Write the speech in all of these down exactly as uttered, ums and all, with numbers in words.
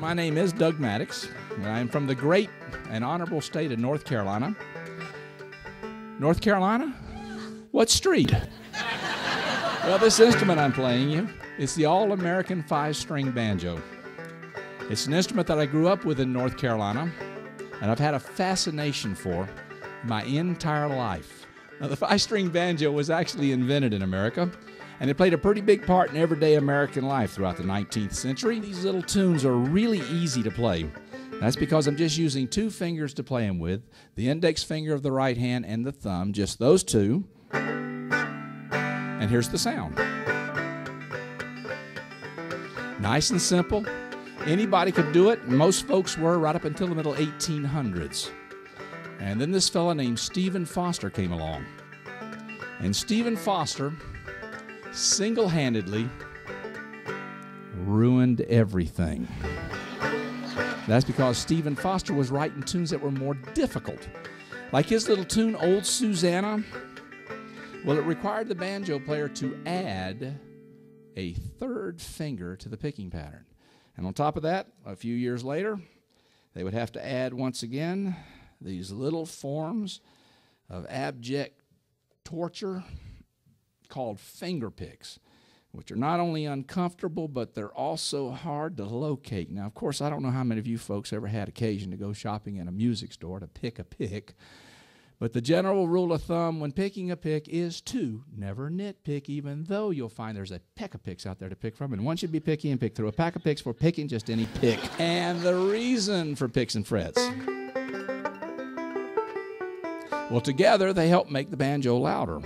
My name is Doug Mattocks, and I am from the great and honorable state of North Carolina. North Carolina? What street? Well, this instrument I'm playing you, it's the all-American five-string banjo. It's an instrument that I grew up with in North Carolina, and I've had a fascination for my entire life. Now, the five-string banjo was actually invented in America, and it played a pretty big part in everyday American life throughout the nineteenth century. These little tunes are really easy to play. That's because I'm just using two fingers to play them with, the index finger of the right hand and the thumb, just those two. And here's the sound. Nice and simple. Anybody could do it. Most folks were right up until the middle eighteen hundreds. And then this fella named Stephen Foster came along. And Stephen Foster single-handedly ruined everything. That's because Stephen Foster was writing tunes that were more difficult. Like his little tune, Old Susanna. Well, it required the banjo player to add a third finger to the picking pattern. And on top of that, a few years later, they would have to add once again these little forms of abject torture called finger picks, which are not only uncomfortable, but they're also hard to locate. Now, of course, I don't know how many of you folks ever had occasion to go shopping in a music store to pick a pick, but the general rule of thumb when picking a pick is to never nitpick, even though you'll find there's a peck of picks out there to pick from, and one should be picky and pick through a pack of picks for picking just any pick. And the reason for picks and frets. Well, together, they help make the banjo louder.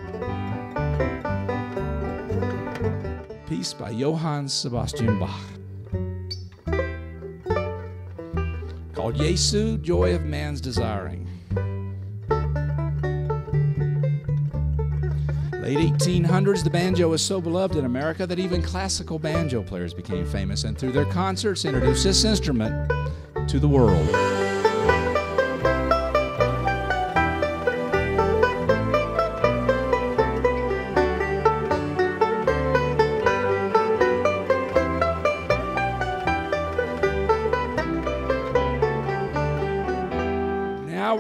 Piece by Johann Sebastian Bach, called Jesu, Joy of Man's Desiring. Late eighteen hundreds, the banjo was so beloved in America that even classical banjo players became famous and through their concerts introduced this instrument to the world.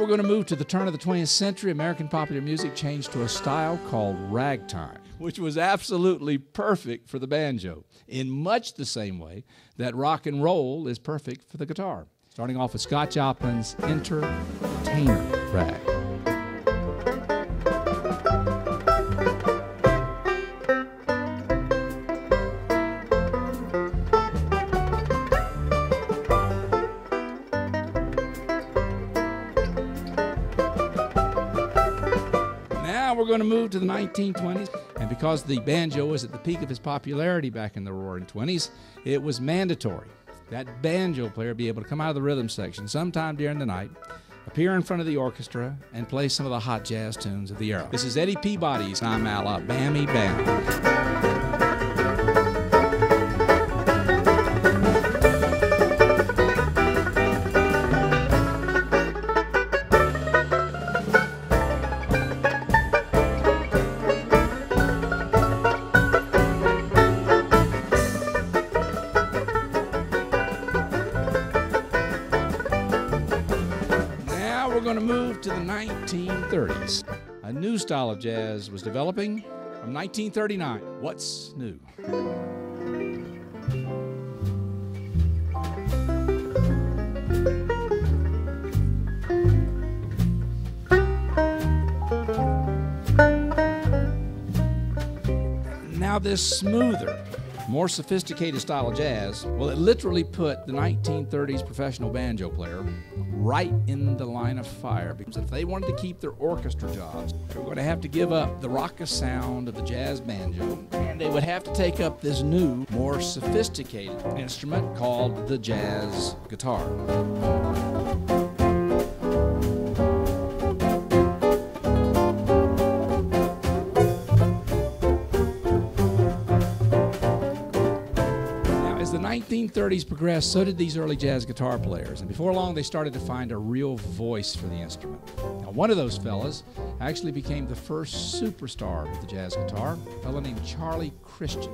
We're going to move to the turn of the twentieth century. American popular music changed to a style called ragtime, which was absolutely perfect for the banjo in much the same way that rock and roll is perfect for the guitar. Starting off with Scott Joplin's Entertainer Rag. We're going to move to the nineteen twenties, and because the banjo was at the peak of his popularity back in the roaring twenties, it was mandatory that banjo player be able to come out of the rhythm section sometime during the night, appear in front of the orchestra, and play some of the hot jazz tunes of the era. This is Eddie Peabody's I'm Alabama Bound. To the nineteen thirties. A new style of jazz was developing from nineteen thirty-nine. What's new? Now this smoother, more sophisticated style of jazz, well, it literally put the nineteen thirties professional banjo player right in the line of fire, because if they wanted to keep their orchestra jobs, they were going to have to give up the raucous sound of the jazz banjo, and they would have to take up this new, more sophisticated instrument called the jazz guitar. nineteen thirties progressed, so did these early jazz guitar players, and before long they started to find a real voice for the instrument. Now, one of those fellas actually became the first superstar with the jazz guitar, a fellow named Charlie Christian,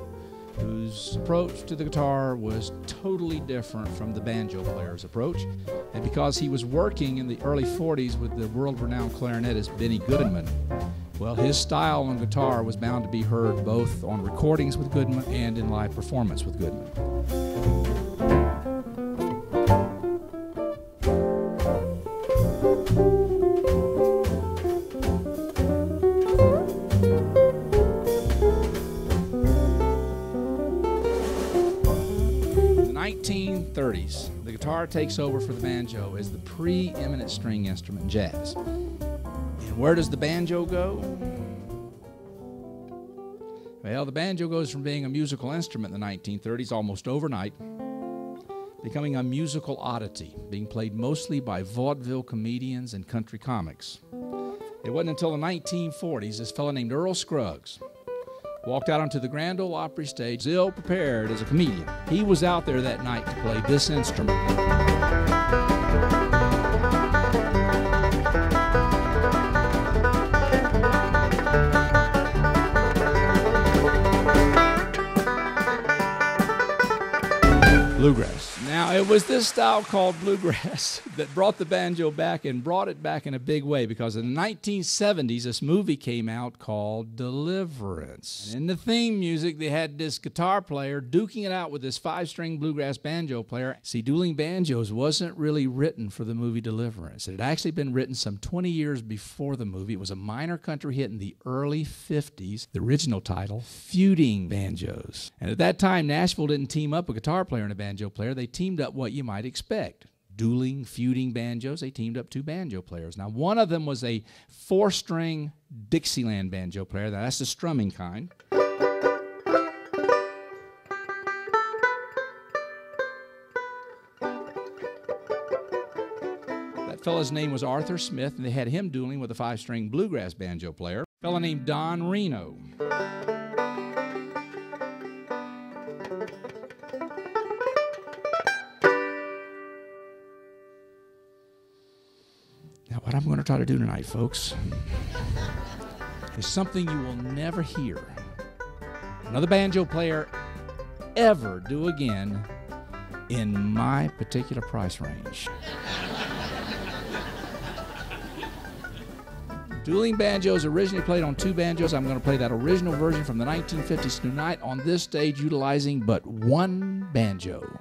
whose approach to the guitar was totally different from the banjo player's approach. And because he was working in the early forties with the world-renowned clarinetist Benny Goodman, well, his style on guitar was bound to be heard both on recordings with Goodman and in live performance with Goodman. nineteen thirties, the guitar takes over for the banjo as the preeminent string instrument in jazz. And where does the banjo go? Well, the banjo goes from being a musical instrument in the nineteen thirties almost overnight, becoming a musical oddity, being played mostly by vaudeville comedians and country comics. It wasn't until the nineteen forties this fellow named Earl Scruggs walked out onto the Grand Ole Opry stage, ill-prepared as a comedian. He was out there that night to play this instrument. Bluegrass. Now, it was this style called bluegrass that brought the banjo back, and brought it back in a big way, because in the nineteen seventies, this movie came out called Deliverance. And in the theme music, they had this guitar player duking it out with this five-string bluegrass banjo player. See, Dueling Banjos wasn't really written for the movie Deliverance. It had actually been written some twenty years before the movie. It was a minor country hit in the early fifties, the original title, Feuding Banjos. And at that time, Nashville didn't team up a guitar player and a banjo player. They teamed up what you might expect. Dueling, feuding banjos, they teamed up two banjo players. Now, one of them was a four-string Dixieland banjo player. Now, that's the strumming kind. That fellow's name was Arthur Smith, and they had him dueling with a five-string bluegrass banjo player, a fellow named Don Reno. What I'm going to try to do tonight, folks, is something you will never hear another banjo player ever do again in my particular price range. Dueling Banjos originally played on two banjos. I'm going to play that original version from the nineteen fifties tonight on this stage utilizing but one banjo.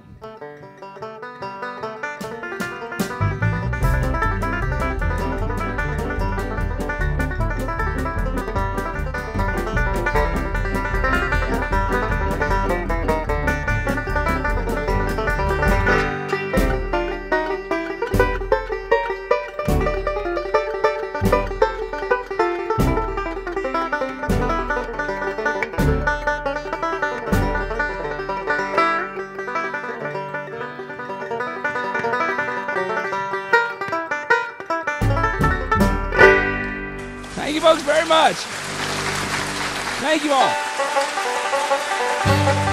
Thank you folks very much. Thank you all.